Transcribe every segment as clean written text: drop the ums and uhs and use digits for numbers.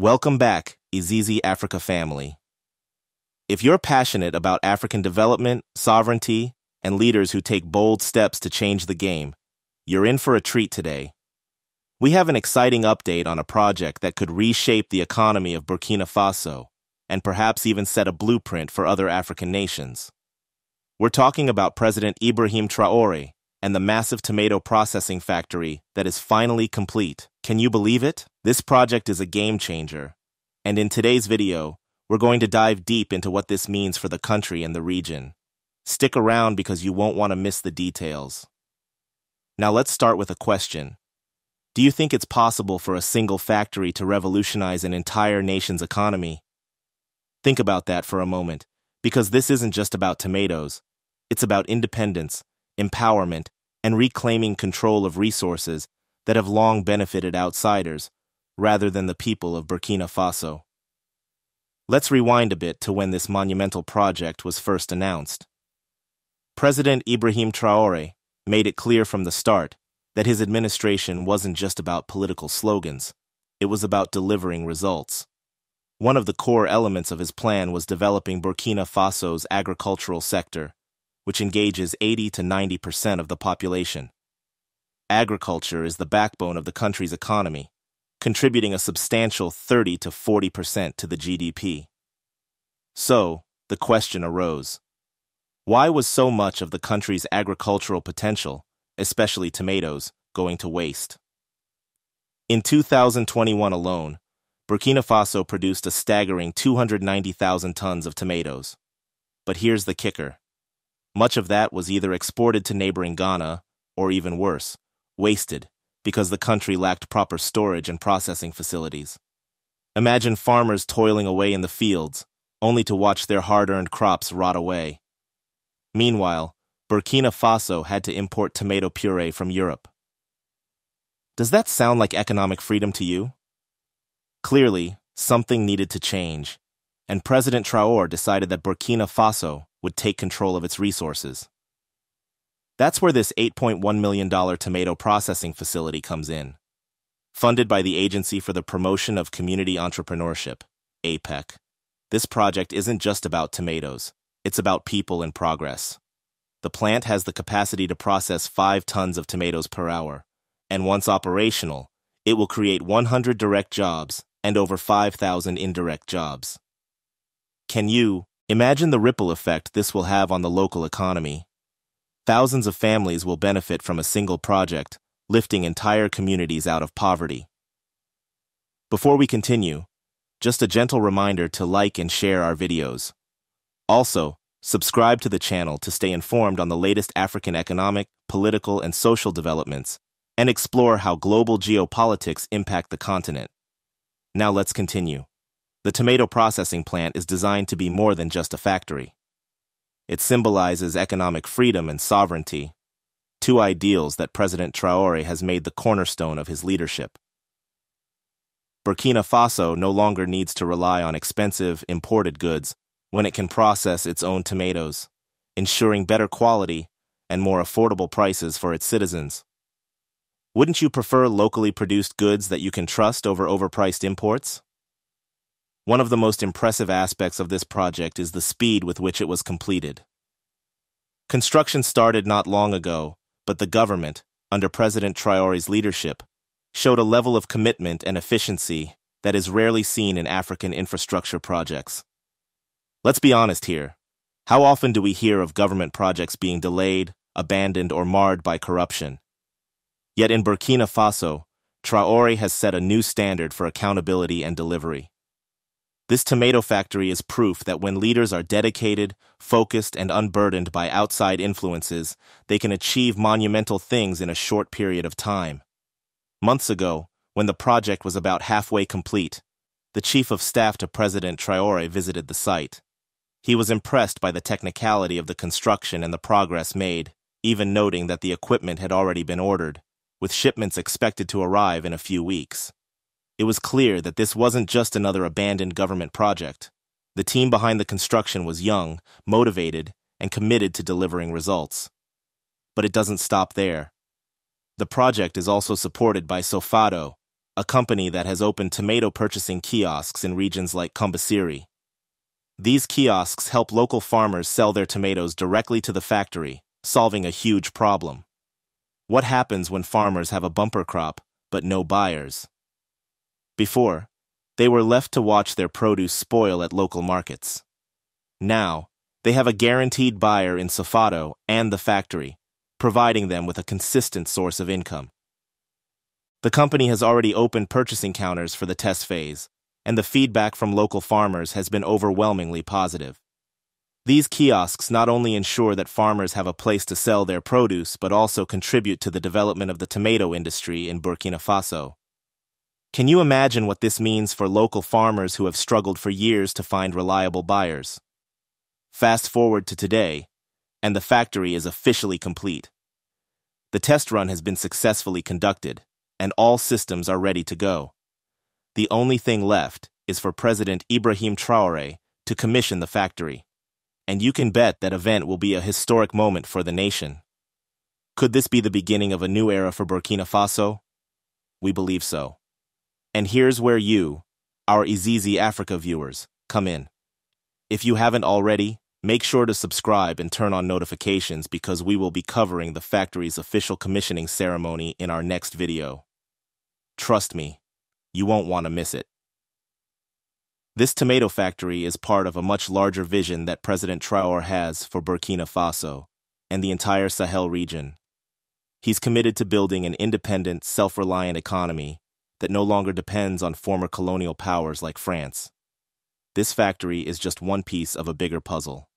Welcome back, Izizi Africa family. If you're passionate about African development, sovereignty, and leaders who take bold steps to change the game, you're in for a treat today. We have an exciting update on a project that could reshape the economy of Burkina Faso and perhaps even set a blueprint for other African nations. We're talking about President Ibrahim Traoré and the massive tomato processing factory that is finally complete. Can you believe it? This project is a game changer. And in today's video, we're going to dive deep into what this means for the country and the region. Stick around because you won't want to miss the details. Now let's start with a question. Do you think it's possible for a single factory to revolutionize an entire nation's economy? Think about that for a moment, because this isn't just about tomatoes. It's about independence, empowerment, and reclaiming control of resources that have long benefited outsiders rather than the people of Burkina Faso. Let's rewind a bit to when this monumental project was first announced. President Ibrahim Traoré made it clear from the start that his administration wasn't just about political slogans, it was about delivering results. One of the core elements of his plan was developing Burkina Faso's agricultural sector, which engages 80 to 90% of the population. Agriculture is the backbone of the country's economy, contributing a substantial 30 to 40% to the GDP. So, the question arose, why was so much of the country's agricultural potential, especially tomatoes, going to waste? In 2021 alone, Burkina Faso produced a staggering 290,000 tons of tomatoes. But here's the kicker. Much of that was either exported to neighboring Ghana, or even worse, wasted, because the country lacked proper storage and processing facilities. Imagine farmers toiling away in the fields, only to watch their hard-earned crops rot away. Meanwhile, Burkina Faso had to import tomato puree from Europe. Does that sound like economic freedom to you? Clearly, something needed to change, and President Traoré decided that Burkina Faso would take control of its resources. That's where this $8.1 million tomato processing facility comes in, funded by the Agency for the Promotion of Community Entrepreneurship, APEC. This project isn't just about tomatoes, it's about people and progress. The plant has the capacity to process 5 tons of tomatoes per hour, and once operational, it will create 100 direct jobs and over 5,000 indirect jobs. Can you imagine the ripple effect this will have on the local economy? Thousands of families will benefit from a single project, lifting entire communities out of poverty. Before we continue, just a gentle reminder to like and share our videos. Also, subscribe to the channel to stay informed on the latest African economic, political, and social developments, and explore how global geopolitics impact the continent. Now let's continue. The tomato processing plant is designed to be more than just a factory. It symbolizes economic freedom and sovereignty, two ideals that President Traoré has made the cornerstone of his leadership. Burkina Faso no longer needs to rely on expensive, imported goods when it can process its own tomatoes, ensuring better quality and more affordable prices for its citizens. Wouldn't you prefer locally produced goods that you can trust over overpriced imports? One of the most impressive aspects of this project is the speed with which it was completed. Construction started not long ago, but the government, under President Traoré's leadership, showed a level of commitment and efficiency that is rarely seen in African infrastructure projects. Let's be honest here. How often do we hear of government projects being delayed, abandoned, or marred by corruption? Yet in Burkina Faso, Traoré has set a new standard for accountability and delivery. This tomato factory is proof that when leaders are dedicated, focused, and unburdened by outside influences, they can achieve monumental things in a short period of time. Months ago, when the project was about halfway complete, the chief of staff to President Traoré visited the site. He was impressed by the technicality of the construction and the progress made, even noting that the equipment had already been ordered, with shipments expected to arrive in a few weeks. It was clear that this wasn't just another abandoned government project. The team behind the construction was young, motivated, and committed to delivering results. But it doesn't stop there. The project is also supported by Sofato, a company that has opened tomato purchasing kiosks in regions like Kumbasiri. These kiosks help local farmers sell their tomatoes directly to the factory, solving a huge problem. What happens when farmers have a bumper crop, but no buyers? Before, they were left to watch their produce spoil at local markets. Now, they have a guaranteed buyer in Sofato and the factory, providing them with a consistent source of income. The company has already opened purchasing counters for the test phase, and the feedback from local farmers has been overwhelmingly positive. These kiosks not only ensure that farmers have a place to sell their produce but also contribute to the development of the tomato industry in Burkina Faso. Can you imagine what this means for local farmers who have struggled for years to find reliable buyers? Fast forward to today, and the factory is officially complete. The test run has been successfully conducted, and all systems are ready to go. The only thing left is for President Ibrahim Traoré to commission the factory. And you can bet that event will be a historic moment for the nation. Could this be the beginning of a new era for Burkina Faso? We believe so. And here's where you, our Izizi Africa viewers, come in. If you haven't already, make sure to subscribe and turn on notifications because we will be covering the factory's official commissioning ceremony in our next video. Trust me, you won't want to miss it. This tomato factory is part of a much larger vision that President Traoré has for Burkina Faso and the entire Sahel region. He's committed to building an independent, self-reliant economy that no longer depends on former colonial powers like France. This factory is just one piece of a bigger puzzle.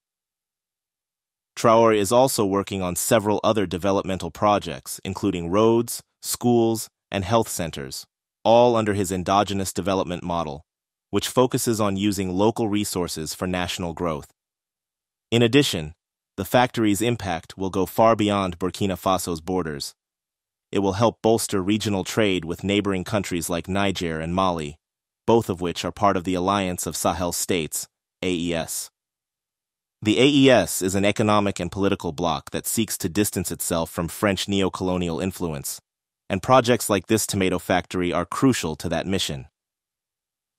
Traoré is also working on several other developmental projects, including roads, schools, and health centers, all under his endogenous development model, which focuses on using local resources for national growth. In addition, the factory's impact will go far beyond Burkina Faso's borders. It will help bolster regional trade with neighboring countries like Niger and Mali, both of which are part of the Alliance of Sahel States, AES. The AES is an economic and political bloc that seeks to distance itself from French neocolonial influence, and projects like this tomato factory are crucial to that mission.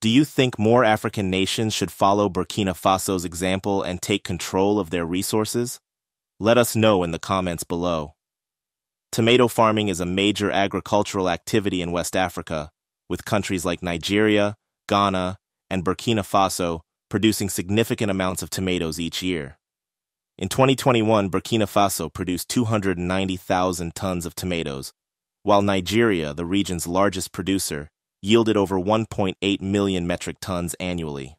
Do you think more African nations should follow Burkina Faso's example and take control of their resources? Let us know in the comments below. Tomato farming is a major agricultural activity in West Africa, with countries like Nigeria, Ghana, and Burkina Faso producing significant amounts of tomatoes each year. In 2021, Burkina Faso produced 290,000 tons of tomatoes, while Nigeria, the region's largest producer, yielded over 1.8 million metric tons annually.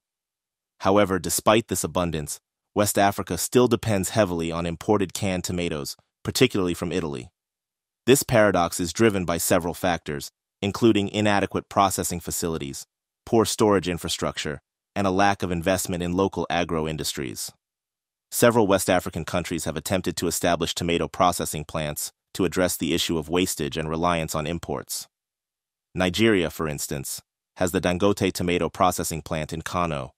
However, despite this abundance, West Africa still depends heavily on imported canned tomatoes, particularly from Italy. This paradox is driven by several factors, including inadequate processing facilities, poor storage infrastructure, and a lack of investment in local agro-industries. Several West African countries have attempted to establish tomato processing plants to address the issue of wastage and reliance on imports. Nigeria, for instance, has the Dangote tomato processing plant in Kano,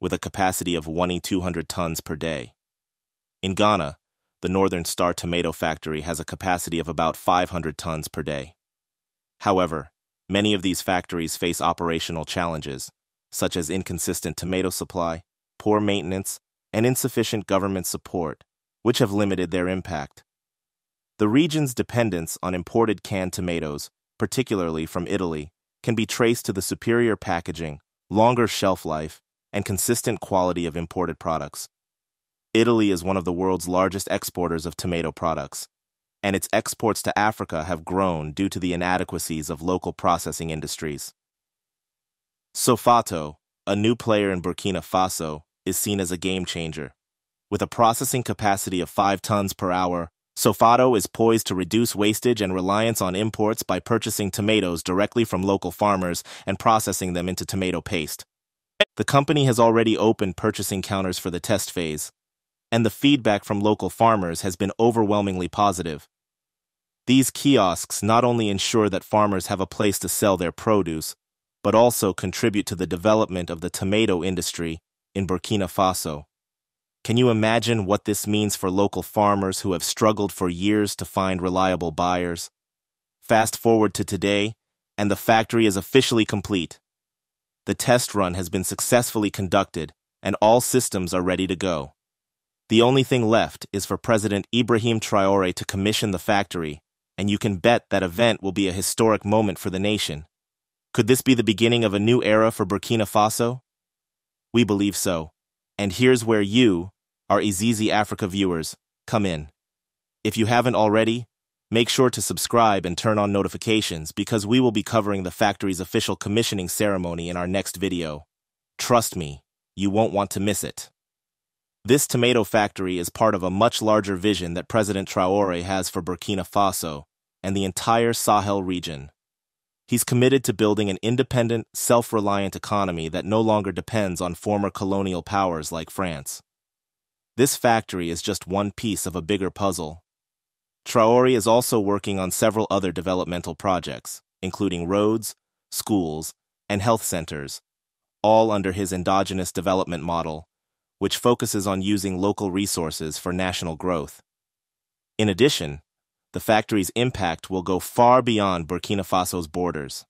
with a capacity of 1,200 tons per day. In Ghana, the Northern Star tomato factory has a capacity of about 500 tons per day. However, many of these factories face operational challenges, such as inconsistent tomato supply, poor maintenance, and insufficient government support, which have limited their impact. The region's dependence on imported canned tomatoes, particularly from Italy, can be traced to the superior packaging, longer shelf life, and consistent quality of imported products. Italy is one of the world's largest exporters of tomato products, and its exports to Africa have grown due to the inadequacies of local processing industries. Sofato, a new player in Burkina Faso, is seen as a game-changer. With a processing capacity of 5 tons per hour, Sofato is poised to reduce wastage and reliance on imports by purchasing tomatoes directly from local farmers and processing them into tomato paste. The company has already opened purchasing counters for the test phase, and the feedback from local farmers has been overwhelmingly positive. These kiosks not only ensure that farmers have a place to sell their produce, but also contribute to the development of the tomato industry in Burkina Faso. Can you imagine what this means for local farmers who have struggled for years to find reliable buyers? Fast forward to today, and the factory is officially complete. The test run has been successfully conducted, and all systems are ready to go. The only thing left is for President Ibrahim Traoré to commission the factory, and you can bet that event will be a historic moment for the nation. Could this be the beginning of a new era for Burkina Faso? We believe so. And here's where you, our Izizi Africa viewers, come in. If you haven't already, make sure to subscribe and turn on notifications because we will be covering the factory's official commissioning ceremony in our next video. Trust me, you won't want to miss it. This tomato factory is part of a much larger vision that President Traoré has for Burkina Faso and the entire Sahel region. He's committed to building an independent, self-reliant economy that no longer depends on former colonial powers like France. This factory is just one piece of a bigger puzzle. Traoré is also working on several other developmental projects, including roads, schools, and health centers, all under his endogenous development model, which focuses on using local resources for national growth. In addition, the factory's impact will go far beyond Burkina Faso's borders.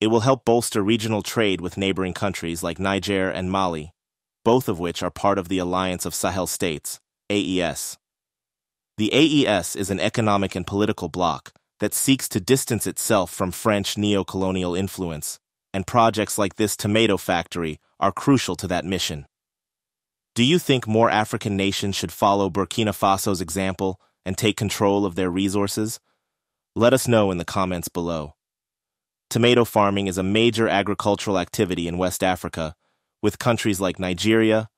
It will help bolster regional trade with neighboring countries like Niger and Mali, both of which are part of the Alliance of Sahel States, AES. The AES is an economic and political bloc that seeks to distance itself from French neo-colonial influence, and projects like this tomato factory are crucial to that mission. Do you think more African nations should follow Burkina Faso's example and take control of their resources? Let us know in the comments below. Tomato farming is a major agricultural activity in West Africa, with countries like Nigeria,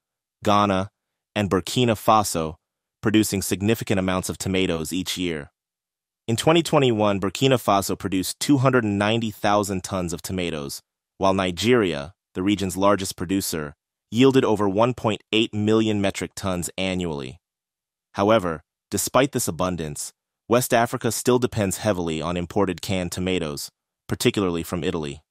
Ghana, and Burkina Faso producing significant amounts of tomatoes each year. In 2021, Burkina Faso produced 290,000 tons of tomatoes, while Nigeria, the region's largest producer, yielded over 1.8 million metric tons annually. However, despite this abundance, West Africa still depends heavily on imported canned tomatoes, particularly from Italy.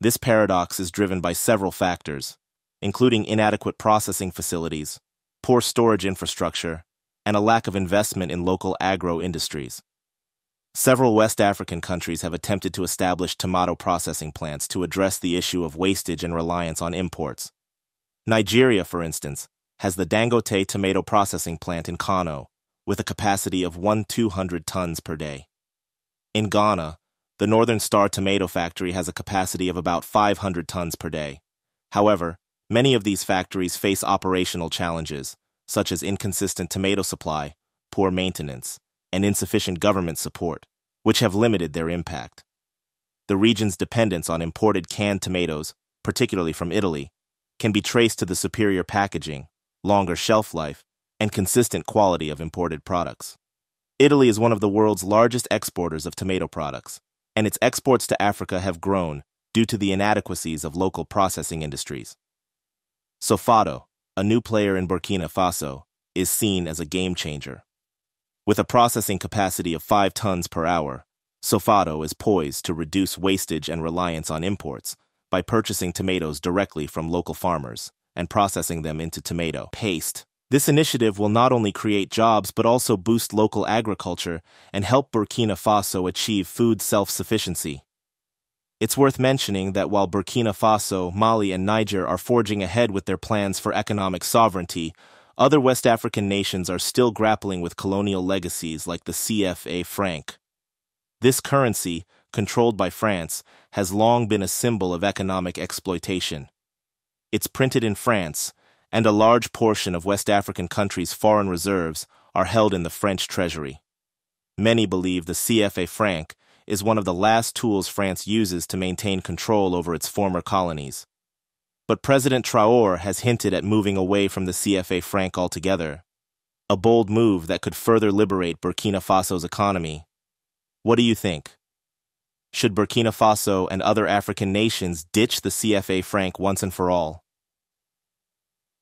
This paradox is driven by several factors, including inadequate processing facilities, poor storage infrastructure, and a lack of investment in local agro industries. Several West African countries have attempted to establish tomato processing plants to address the issue of wastage and reliance on imports. Nigeria, for instance, has the Dangote tomato processing plant in Kano, with a capacity of 1,200 tons per day. In Ghana, the Northern Star tomato factory has a capacity of about 500 tons per day. However, many of these factories face operational challenges, such as inconsistent tomato supply, poor maintenance, and insufficient government support, which have limited their impact. The region's dependence on imported canned tomatoes, particularly from Italy, can be traced to the superior packaging, longer shelf life, and consistent quality of imported products. Italy is one of the world's largest exporters of tomato products, and its exports to Africa have grown due to the inadequacies of local processing industries. Sofato, a new player in Burkina Faso, is seen as a game changer. With a processing capacity of 5 tons per hour, Sofato is poised to reduce wastage and reliance on imports by purchasing tomatoes directly from local farmers and processing them into tomato paste. This initiative will not only create jobs but also boost local agriculture and help Burkina Faso achieve food self-sufficiency. It's worth mentioning that while Burkina Faso, Mali, and Niger are forging ahead with their plans for economic sovereignty, other West African nations are still grappling with colonial legacies like the CFA franc. This currency, controlled by France, has long been a symbol of economic exploitation. It's printed in France, and a large portion of West African countries' foreign reserves are held in the French treasury. Many believe the CFA franc is one of the last tools France uses to maintain control over its former colonies. But President Traoré has hinted at moving away from the CFA franc altogether, a bold move that could further liberate Burkina Faso's economy. What do you think? Should Burkina Faso and other African nations ditch the CFA franc once and for all?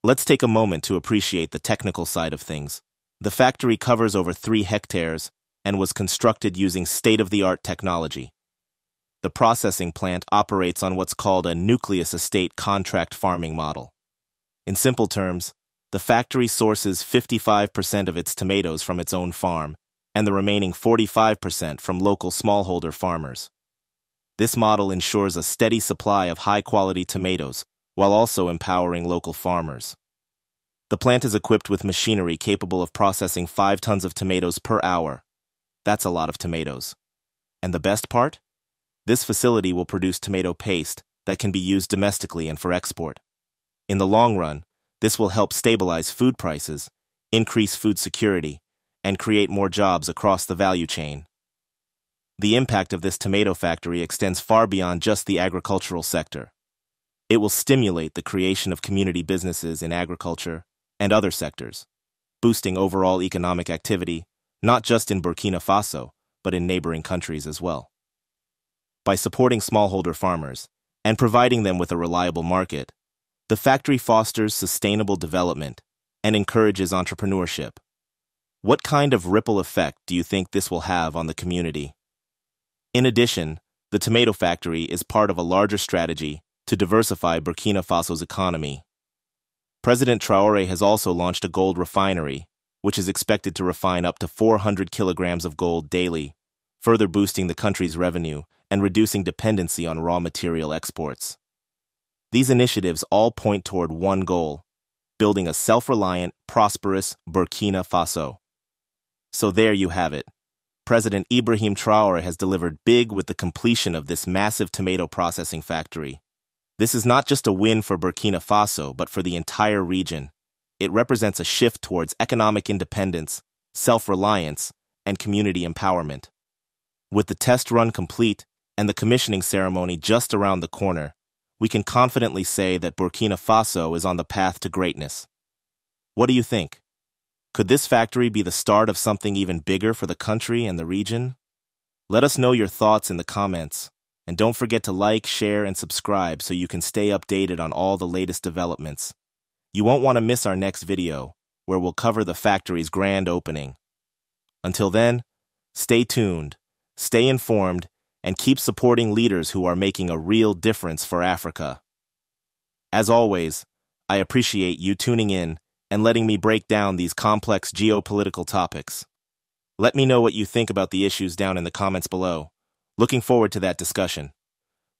Let's take a moment to appreciate the technical side of things. The factory covers over 3 hectares and was constructed using state-of-the-art technology. The processing plant operates on what's called a nucleus estate contract farming model. In simple terms, the factory sources 55% of its tomatoes from its own farm and the remaining 45% from local smallholder farmers. This model ensures a steady supply of high-quality tomatoes, while also empowering local farmers. The plant is equipped with machinery capable of processing 5 tons of tomatoes per hour. That's a lot of tomatoes. And the best part? This facility will produce tomato paste that can be used domestically and for export. In the long run, this will help stabilize food prices, increase food security, and create more jobs across the value chain. The impact of this tomato factory extends far beyond just the agricultural sector. It will stimulate the creation of community businesses in agriculture and other sectors, boosting overall economic activity, not just in Burkina Faso, but in neighboring countries as well. By supporting smallholder farmers and providing them with a reliable market, the factory fosters sustainable development and encourages entrepreneurship. What kind of ripple effect do you think this will have on the community? In addition, the tomato factory is part of a larger strategy to diversify Burkina Faso's economy. President Traoré has also launched a gold refinery, which is expected to refine up to 400 kilograms of gold daily, further boosting the country's revenue and reducing dependency on raw material exports. These initiatives all point toward one goal: building a self-reliant, prosperous Burkina Faso. So there you have it. President Ibrahim Traoré has delivered big with the completion of this massive tomato processing factory. This is not just a win for Burkina Faso, but for the entire region. It represents a shift towards economic independence, self-reliance, and community empowerment. With the test run complete and the commissioning ceremony just around the corner, we can confidently say that Burkina Faso is on the path to greatness. What do you think? Could this factory be the start of something even bigger for the country and the region? Let us know your thoughts in the comments. And don't forget to like, share, and subscribe so you can stay updated on all the latest developments. You won't want to miss our next video, where we'll cover the factory's grand opening. Until then, stay tuned, stay informed, and keep supporting leaders who are making a real difference for Africa. As always, I appreciate you tuning in and letting me break down these complex geopolitical topics. Let me know what you think about the issues down in the comments below. Looking forward to that discussion.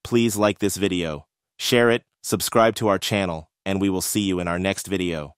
Please like this video, share it, subscribe to our channel, and we will see you in our next video.